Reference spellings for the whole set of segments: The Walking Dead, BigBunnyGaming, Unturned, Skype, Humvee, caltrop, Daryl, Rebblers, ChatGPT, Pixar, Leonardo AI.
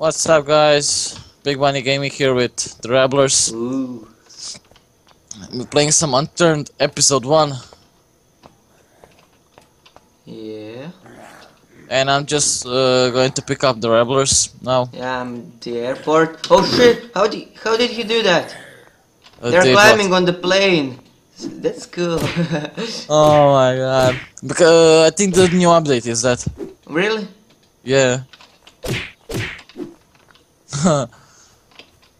What's up, guys? BigBunnyGaming here with the Rebblers. Ooh. We're playing some Unturned episode 1. Yeah. And I'm just going to pick up the Rebblers now. Yeah, I'm at the airport. Oh shit! How did he do that? They're climbing on the plane. That's cool. Oh my god. Because I think the new update is that. Really? Yeah.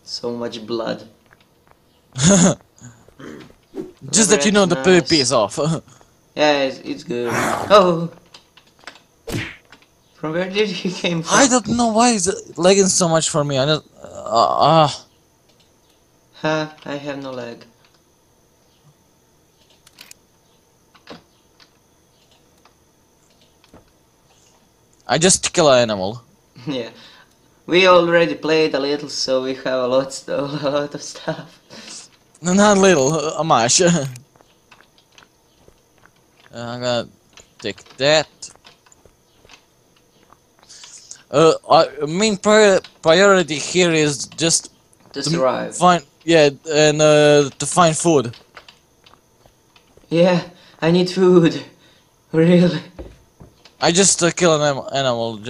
So much blood. Just that you know, the PvP is off. Yeah, it's good. Oh, from where did he came from? I don't know why it's lagging so much for me. I don't. Huh? I have no lag. I just kill an animal. Yeah. We already played a little, so we have a lot of stuff. Not little, a much. I'm gonna take that. Our main priority here is just to survive. To find food. Yeah, I need food, really. I just kill an animal.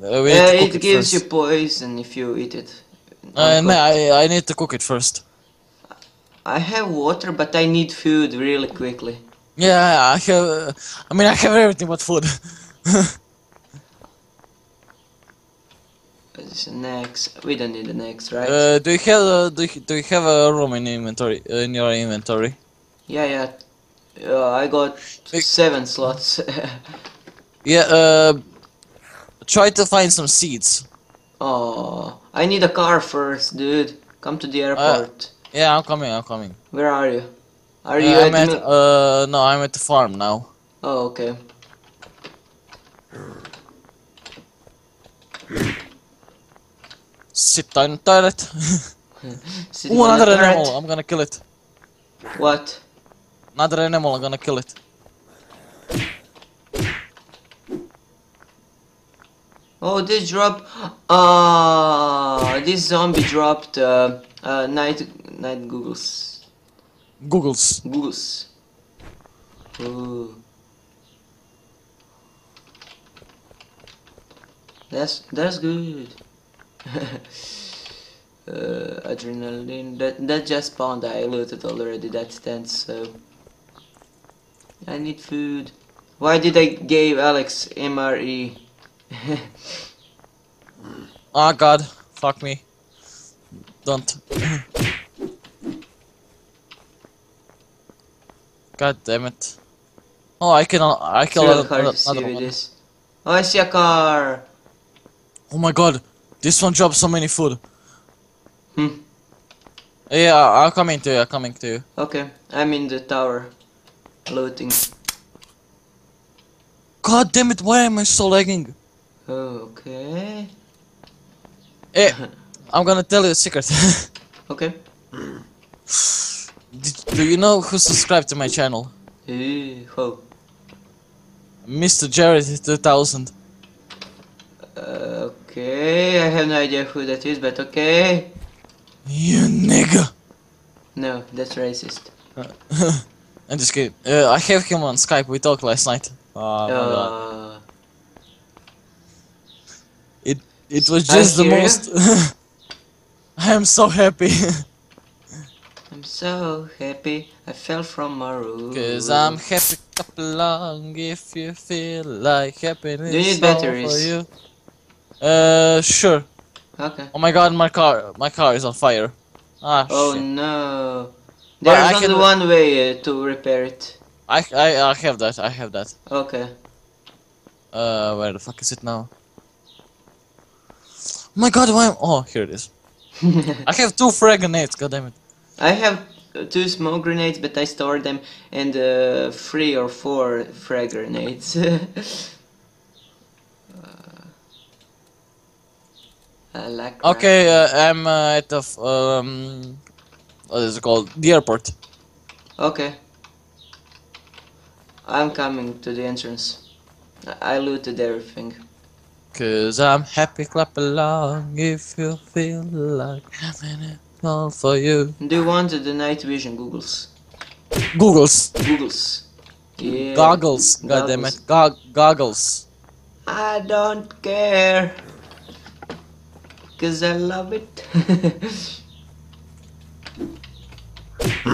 It gives you poison if you eat it. I need to cook it first. I have water, but I need food really quickly. Yeah, I have. I mean, I have everything but food. There's an axe. We don't need an axe, right? Do you have a room in your inventory? Yeah. I got 7 slots. Yeah. Try to find some seeds. Oh, I need a car first, dude. Come to the airport. Yeah, I'm coming. Where are you? Are you no, I'm at the farm now. Oh, okay. Sit down, turret. Ooh, another animal. I'm gonna kill it. What? Another animal. I'm gonna kill it. Oh, they dropped. This zombie dropped night googles. Googles. Ooh. That's good. Adrenaline. That just spawned. I looted already. That stands. So I need food. Why did I give Alex MRE? Oh god, fuck me. Don't. God damn it. Oh, I can really another one. This. Oh, I see a car. Oh my god, this one dropped so many food. Yeah, I'm coming to you. Okay, I'm in the tower. Looting. God damn it, why am I so lagging? Okay. Hey, I'm gonna tell you a secret. Okay. Do you know who subscribed to my channel? Who? Mr. Jared 2000. Okay, I have no idea who that is, but okay. You nigga. No, that's racist. I'm just kidding. I have him on Skype. We talked last night. It was just the most. I am so happy. I'm so happy. I fell from my roof. 'Cause I'm happy. Cup along if you feel like happiness. Do you need batteries? For you. Sure. Okay. Oh my god, my car is on fire. Ah. Oh shit. No. There's only one way to repair it. I have that. Okay. Where the fuck is it now? My god, why am here it is. I have 2 frag grenades, goddammit. I have 2 smoke grenades, but I store them, and 3 or 4 frag grenades. I like okay, I'm at the what is it called? The airport. Okay. I'm coming to the entrance. I looted everything. 'Cause I'm happy, clap along if you feel like having it all for you. Do want the night vision goggles. Yeah. Goggles. Goddammit. Goggles. I don't care, 'cause I love it.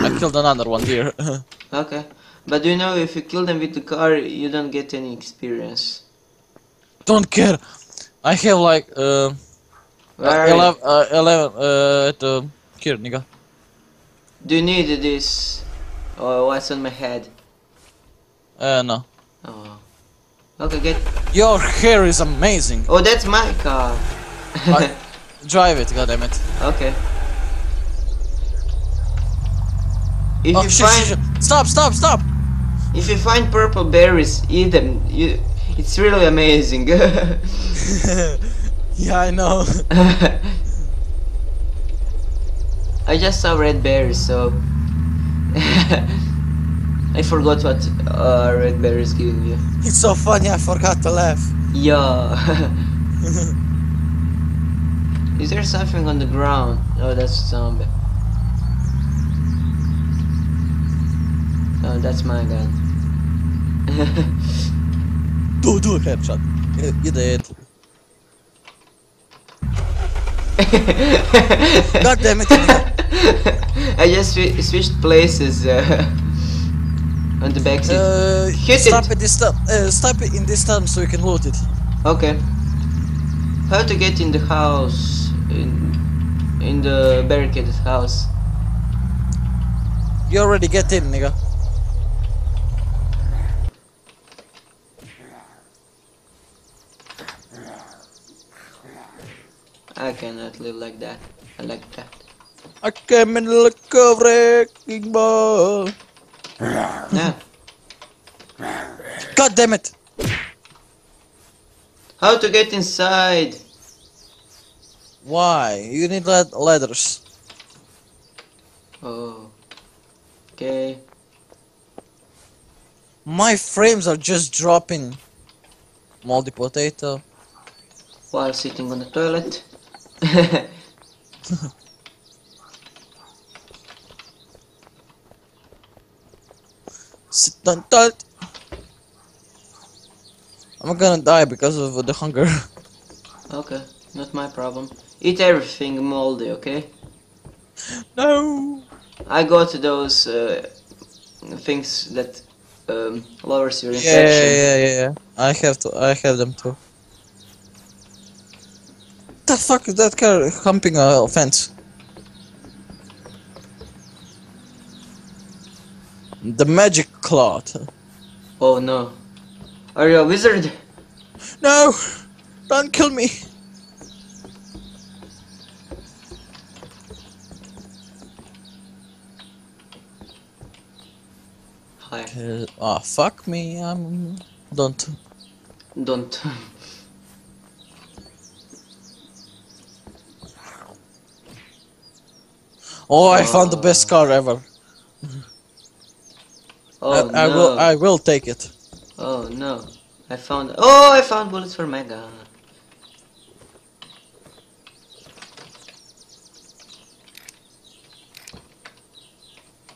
I killed another one here. Okay. But you know, if you kill them with the car, you don't get any experience. Don't care. I have like 11 here, nigga. Do you need this? Or what's on my head? No. Oh. Okay, get. Your hair is amazing. Oh, that's my car. Drive it, goddammit. Okay. If you find... Stop! If you find purple berries, eat them. It's really amazing. Yeah, I know. I just saw red berries, so... I forgot what red berries give you. It's so funny, I forgot to laugh. Yeah. Is there something on the ground? Oh, that's a zombie. Oh, that's my gun. do a headshot. You did. God damn it! I just switched places on the back seat. Stop it in this time so you can loot it. Okay. How to get in the house? In the barricaded house. You already get in, nigga. I cannot live like that. I like that. I came in like a wrecking ball. No. God damn it! How to get inside? Why? You need ladders. Oh. Okay. My frames are just dropping. Moldy potato. While sitting on the toilet. Sit down, tight. I'm gonna die because of the hunger. Okay, not my problem. Eat everything moldy, okay? No. I got those things that lowers your infection. Yeah. I have them too. The fuck is that car humping a fence? The magic cloth. Oh no. Are you a wizard? No! Don't kill me! Hi. Oh, fuck me, I'm... Don't. Oh, I found the best car ever. Oh, I will take it. Oh no, I found bullets for my gun.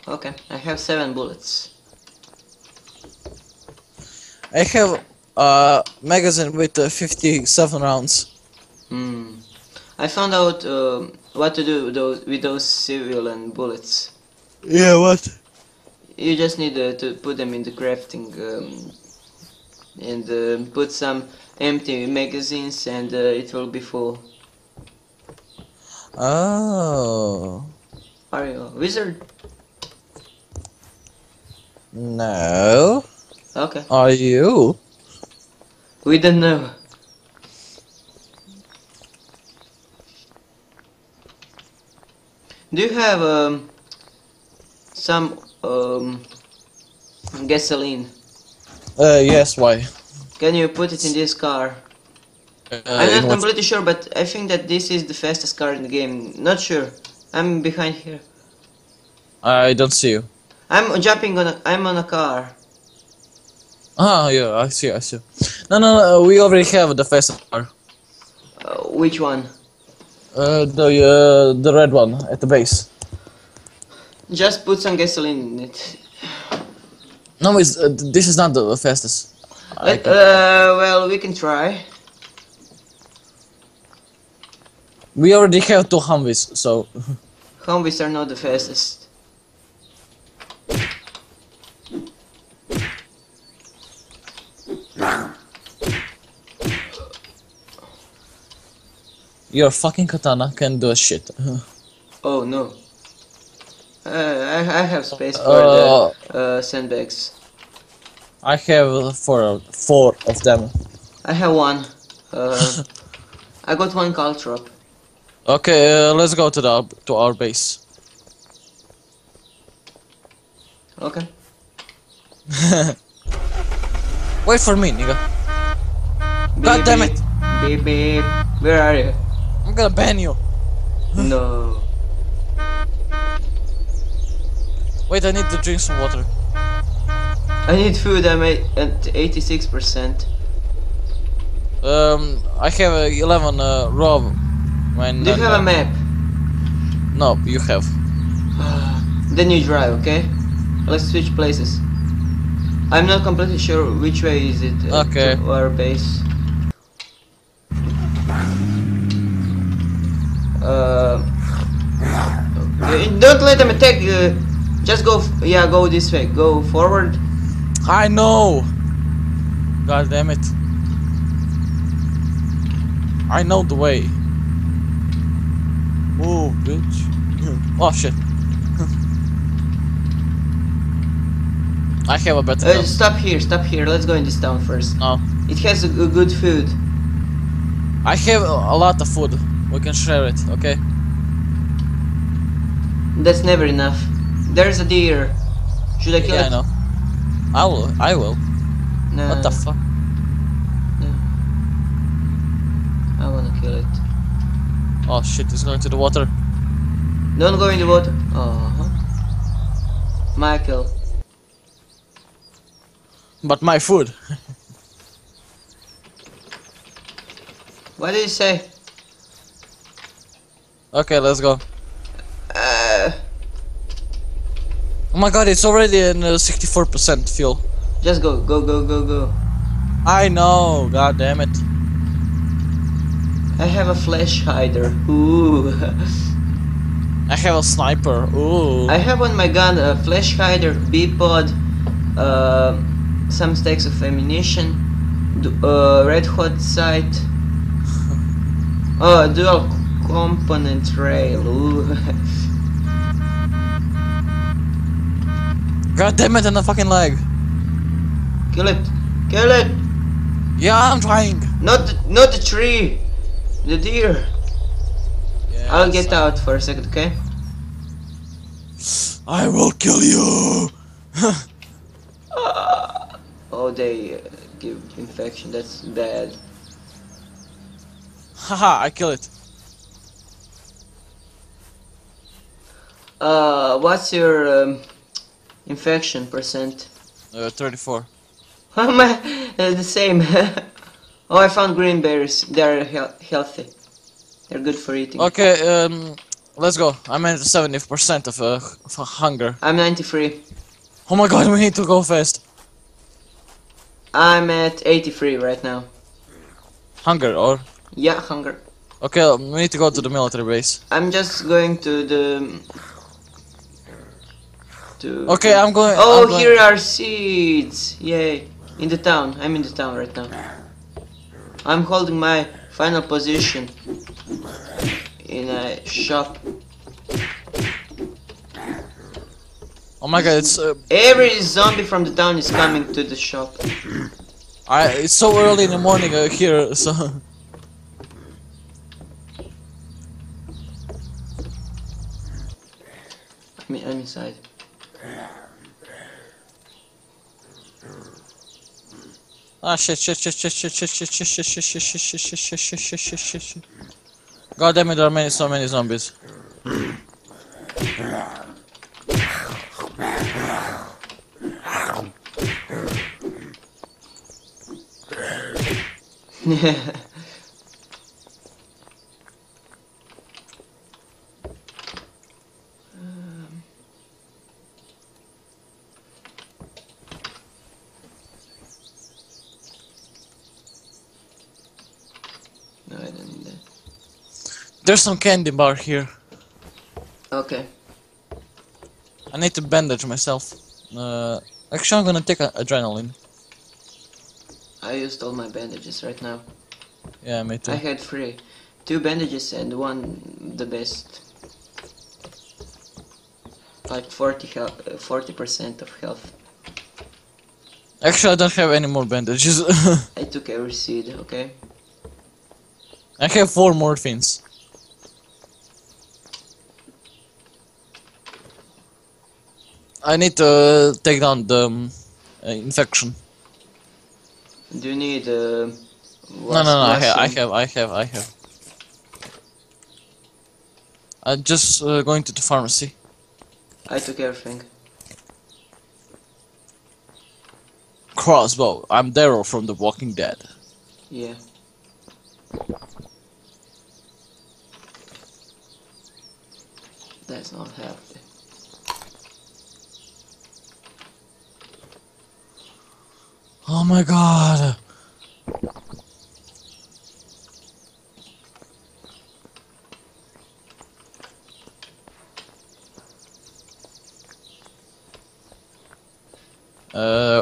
Okay, I have 7 bullets. I have a magazine with 57 rounds. Hmm. I found out what to do with those civilian bullets. Yeah, what? You just need to put them in the crafting and put some empty magazines and it will be full. Oh. Are you a wizard? No. Okay. Are you? We don't know. Do you have some gasoline? Yes, why? Can you put it in this car? I'm not completely sure, but I think that this is the fastest car in the game. Not sure. I'm behind here. I don't see you. I'm jumping on I'm on a car. Ah, yeah, I see. No, we already have the fastest car. Which one? The red one at the base. Just put some gasoline in it. No, it's, this is not the fastest. Well, we can try. We already have two Humvees, so... Humvees are not the fastest. Your fucking katana can do shit. Oh no. I have space for the sandbags. I have four of them. I have one. I got one caltrop. Okay, let's go to the our base. Okay. Wait for me, nigga. Beep, God damn it! Beep beep. Where are you? I'm gonna ban you. No. Wait, I need to drink some water. I need food. I'm at 86%. I have 11 raw. Do you have a map? No, you have. Then you drive, okay? Let's switch places. I'm not completely sure which way is it to our base. Don't let them attack. Just go. Yeah, go this way. Go forward. I know. God damn it. I know the way. Oh, bitch. Oh shit. I have a better. Stop here. Stop here. Let's go in this town first. No. It has a good food. I have a lot of food. We can share it. Okay. That's never enough. There's a deer. Should I kill it? I know. I will. I will. No. What the fuck? No. I wanna kill it. Oh shit! It's going to the water. Don't go in the water. Michael. But my food. What did you say? Okay, let's go. Oh my god, it's already in 64% fuel. Just go, go, go, go, go. I know, god damn it. I have a flash hider. Ooh. I have a sniper. Ooh. I have on my gun a flash hider, B-pod, some stacks of ammunition, red hot sight, dual component rail. Ooh. God damn it, and a fucking lag. Kill it, kill it. Yeah, I'm trying. Not the tree, the deer. Yeah, I'll get out for a second, okay? I will kill you. Oh, they give infection. That's bad. Haha, I kill it. What's your infection percent? 34. The same. Oh, I found green berries. They're healthy. They're good for eating. Okay, let's go. I'm at 70% of hunger. I'm 93. Oh my god, we need to go fast. I'm at 83 right now. Hunger or? Yeah, hunger. Okay, we need to go to the military base. I'm just going to the... Okay, I'm going... Oh, I'm going... here are seeds! Yay! In the town. I'm in the town right now. I'm holding my final position in a shop. Oh my god, it's... Every zombie from the town is coming to the shop. It's so early in the morning here, so... I'm inside. Ah, shit. God damn it, there are so many zombies. There's some candy bar here. Okay. I need to bandage myself. Actually, I'm gonna take adrenaline. I used all my bandages right now. Yeah, me too. I had 3, 2 bandages and 1 the best. Like 40% of health. Actually, I don't have any more bandages. I took every seed, okay? I have 4 morphines. I need to take down the infection. Do you need No, I have. I'm just going to the pharmacy. I took everything. Crossbow. I'm Daryl from The Walking Dead. Yeah. That's not healthy. Oh my god.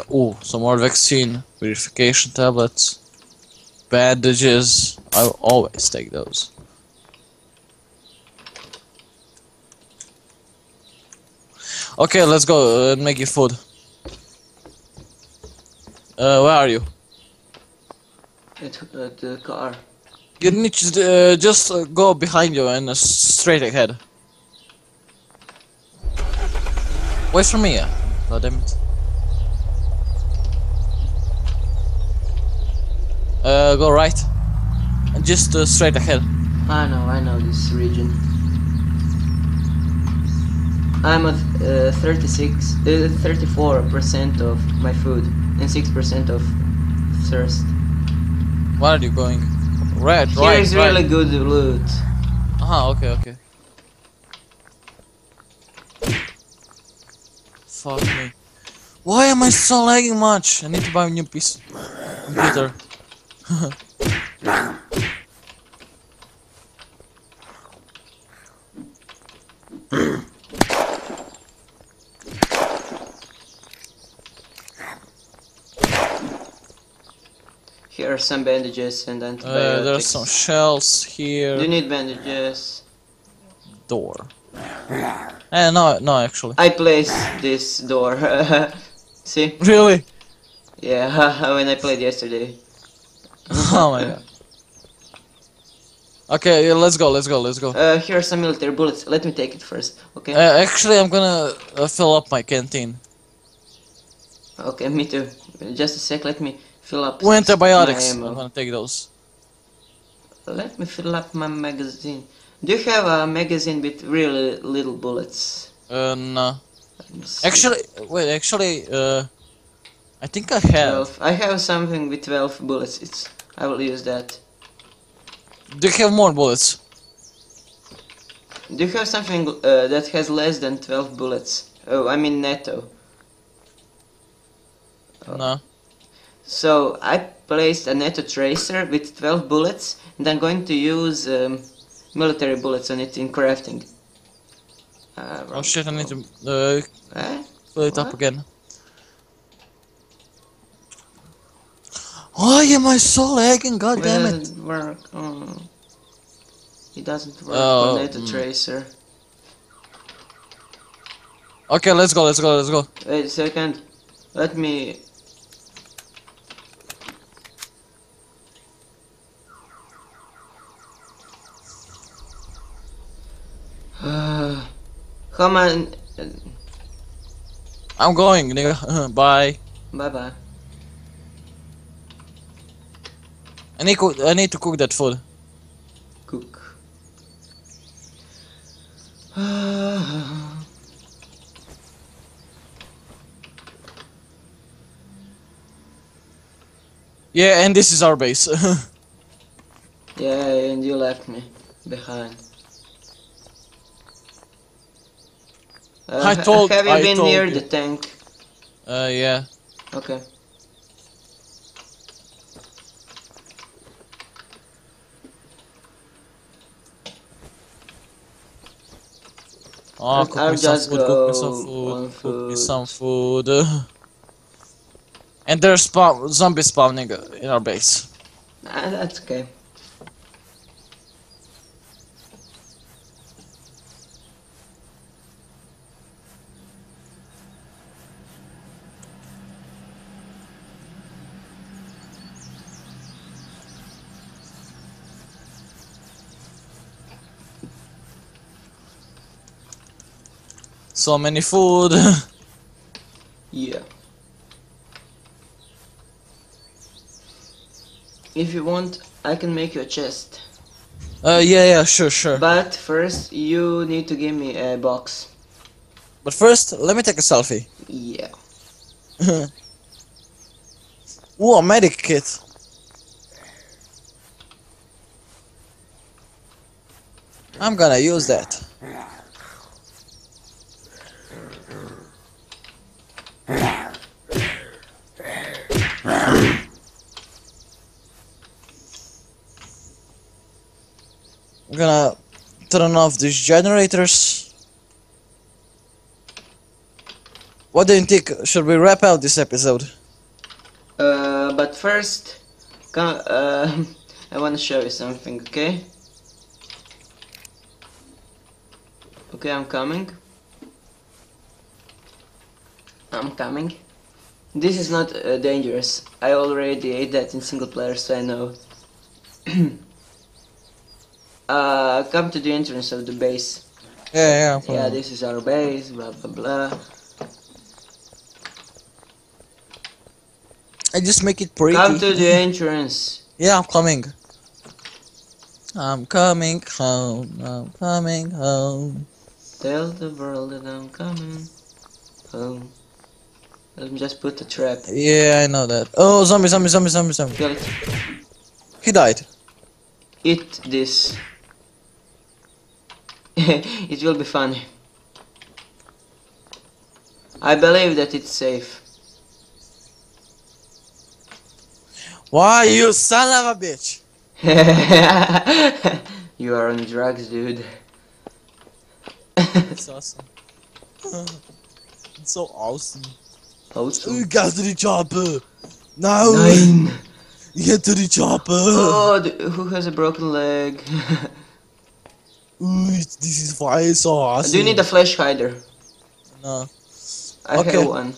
Oh, some more vaccine, purification tablets, bandages. I'll always take those. Okay, let's go and make you food. Where are you? At the car. You need to just go behind you and straight ahead. Wait for me. God damn it. Go right. Just straight ahead. I know this region. I'm at 34% of my food and 6% of thirst. Where are you going? Right, here right, is right. Really good loot. Aha, okay, okay. Fuck me. Why am I so lagging much? I need to buy a new piece computer. Here are some bandages and antibiotics. There are some shells here. Do you need bandages? Door. No, actually. I placed this door. See? Really? Yeah, when I played yesterday. Oh my god. Okay, let's go. Here are some military bullets. Let me take it first, okay? Actually, I'm gonna fill up my canteen. Okay, me too. Just a sec, let me fill up my antibiotics. I'm gonna take those. Let me fill up my magazine. Do you have a magazine with really little bullets? No. Actually, wait, I think I have. 12. I have something with 12 bullets. I will use that. Do you have more bullets? Do you have something that has less than 12 bullets? Oh, I mean netto. Oh. No. So I placed a netto tracer with 12 bullets, and I'm going to use military bullets on it in crafting. Oh shit! I need to fill it up again. Why am I so lagging? God damn it! It doesn't work. Oh. It doesn't work. Oh, the tracer. Okay, let's go. Wait a second. Let me. Come on. I'm going, nigga. Bye. Bye bye. I need to cook that food. Cook. Yeah, and this is our base. Yeah, and you left me behind. Have you been near the tank? Yeah. Okay. Oh, cook me some food. And there's zombies spawning in our base. Nah, that's okay. So many food. Yeah. If you want, I can make you a chest. Yeah, sure. But first, you need to give me a box. But first, let me take a selfie. Yeah. Ooh, a medic kit. I'm gonna use that. I'm gonna turn off these generators. What do you think? Should we wrap out this episode? But first, I wanna show you something, okay? Okay, I'm coming. This is not dangerous. I already ate that in single player, so I know. Come to the entrance of the base. Yeah, this is our base, blah blah blah. I just make it pretty. Come to the entrance. Yeah, I'm coming home. Tell the world that I'm coming home. Let me just put the trap. Yeah, I know that. Oh, zombie. Got it. He died. Eat this. It will be funny. I believe that it's safe. Why, you son of a bitch? You are on drugs, dude. It's awesome. It's so awesome. You got to the chopper. Now. Nine. Get to the chopper. Oh, who has a broken leg? Ooh, this is fire, so awesome. Do you need a flash hider? No. I have one.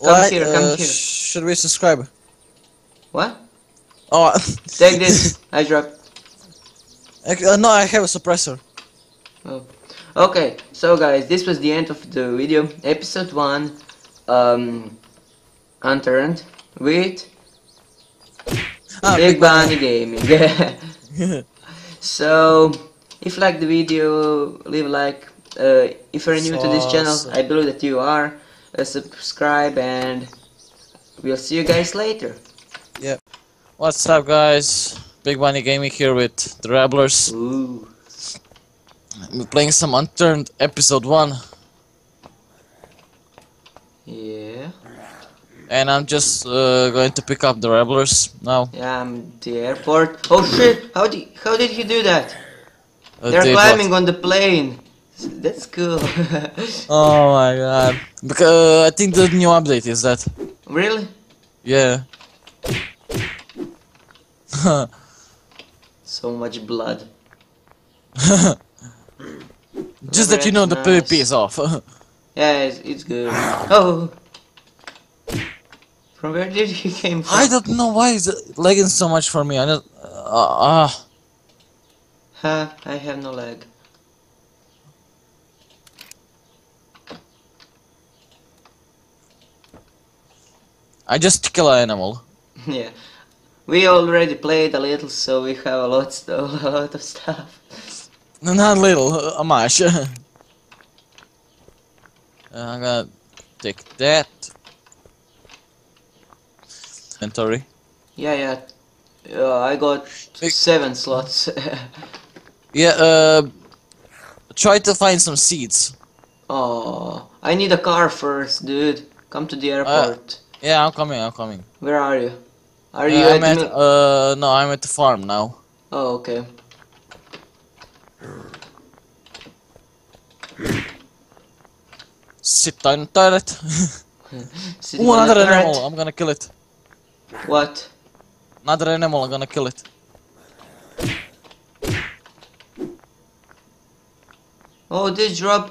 Come here. Should we subscribe? What? Oh. Take this. I dropped. No, I have a suppressor. Oh. Okay, so guys, this was the end of the video. Episode 1. Unturned with BigBunnyGaming. So if you like the video, leave a like. If you're new to this channel, I believe that you are, subscribe, and we'll see you guys later. Yep. What's up, guys? BigBunnyGaming here with the Rebblers. Ooh. We're playing some Unturned episode 1. Yeah. And I'm just going to pick up the Rebblers now. Yeah, I'm at the airport. Oh shit! How did he do that? They're climbing on the plane. That's cool. Oh my god! Because I think the new update is that. Really? Yeah. So much blood. Just that you know the PvP is off. Yeah, it's good. Oh! From where did he came from? I don't know why it's lagging so much for me. I don't... I have no lag. I just kill an animal. Yeah. We already played a little, so we have a lot of stuff. Not little, a much. I'm gonna take that. Inventory. Yeah. I got 7 slots. Yeah, try to find some seeds. Oh, I need a car first, dude. Come to the airport. Yeah, I'm coming. Where are you? Are you no, I'm at the farm now. Oh, okay. sit down in the toilet. Oh, another animal, I'm gonna kill it. What? Another animal, I'm gonna kill it. Oh, they dropped.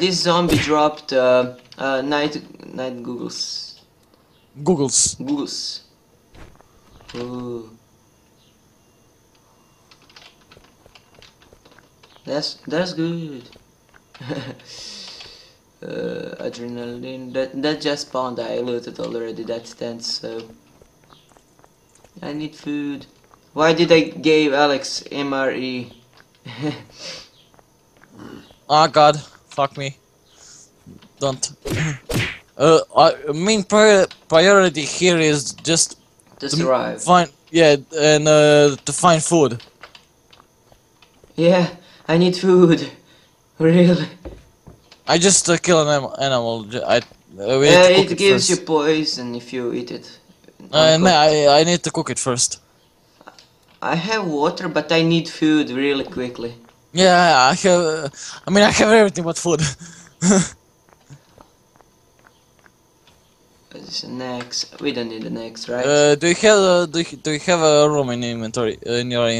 This zombie dropped night goggles. Goggles. Goggles. Ooh. That's good. Adrenaline. That just spawned. I looted already. That's tense. So I need food. Why did I give Alex MRE? Oh god, fuck me. Don't. Main priority here is just to survive. Find, yeah, and to find food. Yeah, I need food. Really. I just kill an animal. It gives you poison if you eat it. No, I need to cook it first. I have water, but I need food really quickly. Yeah, I have. I mean, I have everything but food. There's an axe. We don't need an axe, right? Do you have a room in your inventory?